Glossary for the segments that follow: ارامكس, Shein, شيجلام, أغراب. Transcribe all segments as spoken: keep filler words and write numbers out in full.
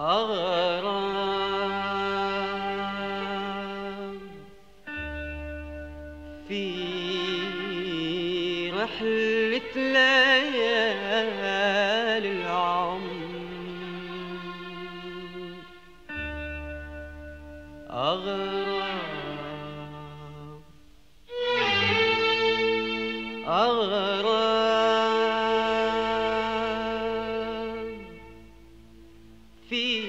أغراب في رحلة ليالي العمر، أغراب أغراب في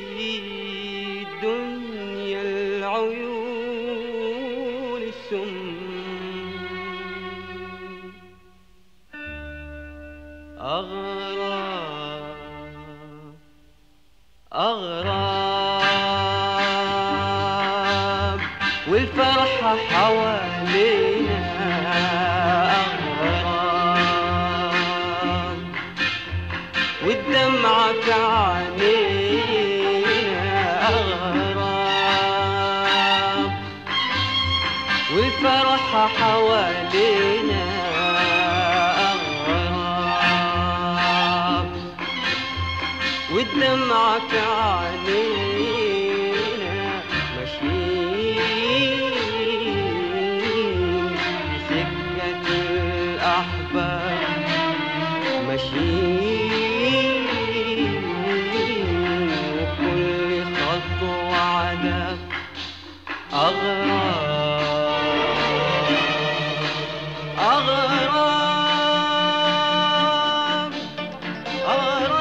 دنيا العيون السم، أغراب أغراب والفرحة حوالينا، أغراب والدمعة في عينينا، أغراب والفرحة حوالينا، أغراب والدمعة في عينينا، ماشيين بسكة الأحباب، ماشيين أغراب أغراب أغراب أغراب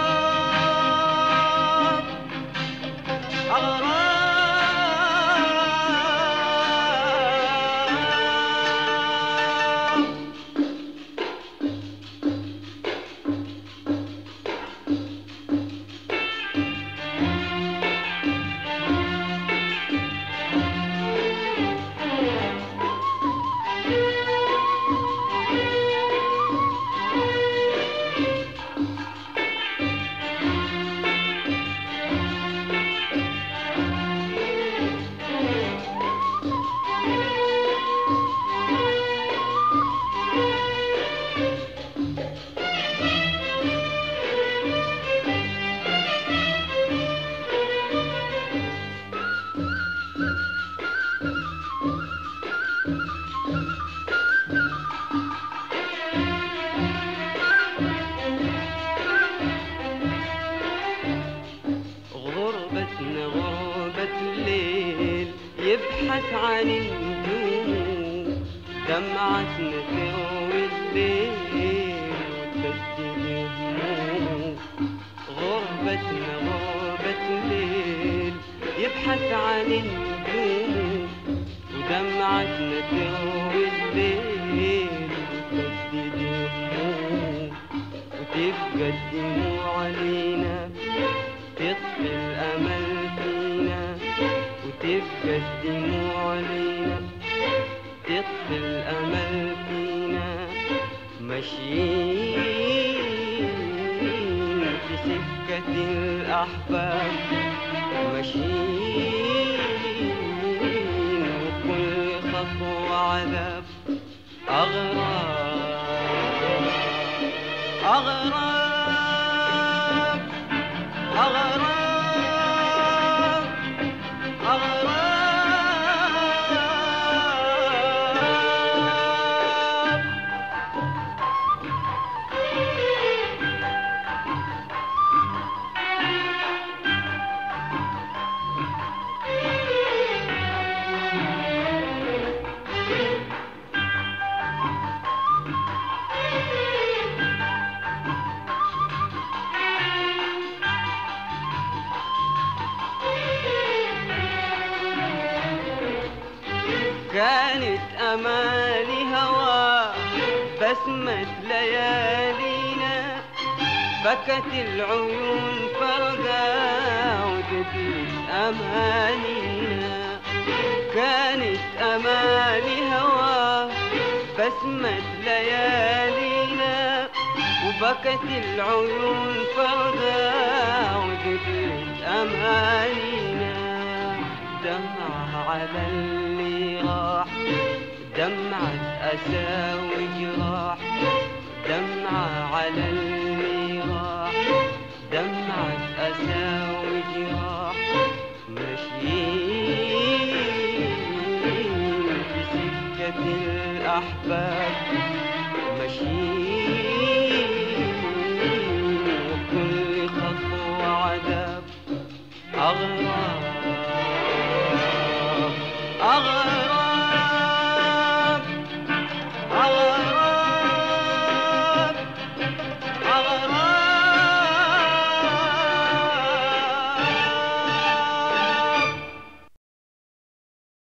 يبحث عن النجوم، دمعتنا تروي الليل وتسدي هموم، غربتنا غربة الليل يبحث عن النجوم، ودمعتنا تروي الليل وتسدي هموم، وتبقى الدموع علينا تطفي الأمل فينا، وتبقى الدموع علينا تطفي الأمل فينا، ماشيين في سكة الأحباب، ماشيين وكل خطوة عذاب، أغراب أغراب أغراب كانت أماني هوا بسمة ليالينا، بكت العيون فرقا وتبلت أمانينا، كانت أماني هوا بسمة ليالينا، وبكت العيون فرقا وتبلت أمانينا، دمعة على اللي راح، دمعة أسى وجراح، دمعة على اللي راح، دمعة أسى وجراح. أغراب.